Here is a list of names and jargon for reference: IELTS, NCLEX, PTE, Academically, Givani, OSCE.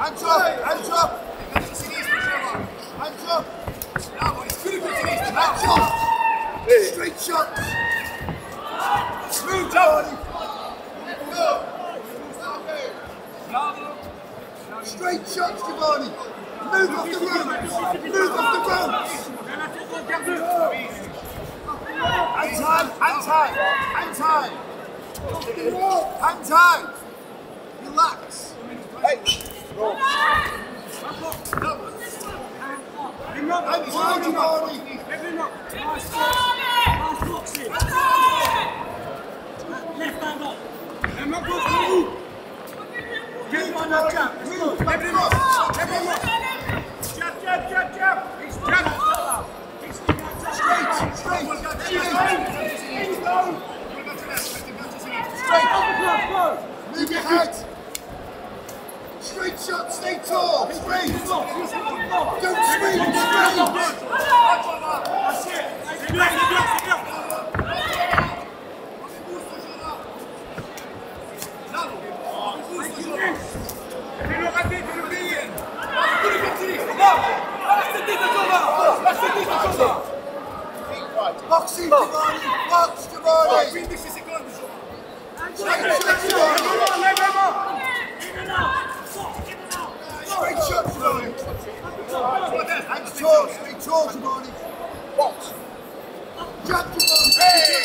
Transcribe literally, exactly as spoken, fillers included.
Hands up, hands up. Hands up. Bravo, it's critical to this. Hands up. Straight shots. Smooth down. No. Straight shots, Givani. Move off the ropes. Move off the ropes. Hands high, hands high, hands high. Hands high. Relax. Hey, go. Straight. Straight shot, stay tall, straight! Don't swing, straight! That's it! Boxing, Givani! Box, Givani! Straight shot, Givani! Straight shot, Givani. Hands tall, straight tall, Givani. Box. Jab, Givani.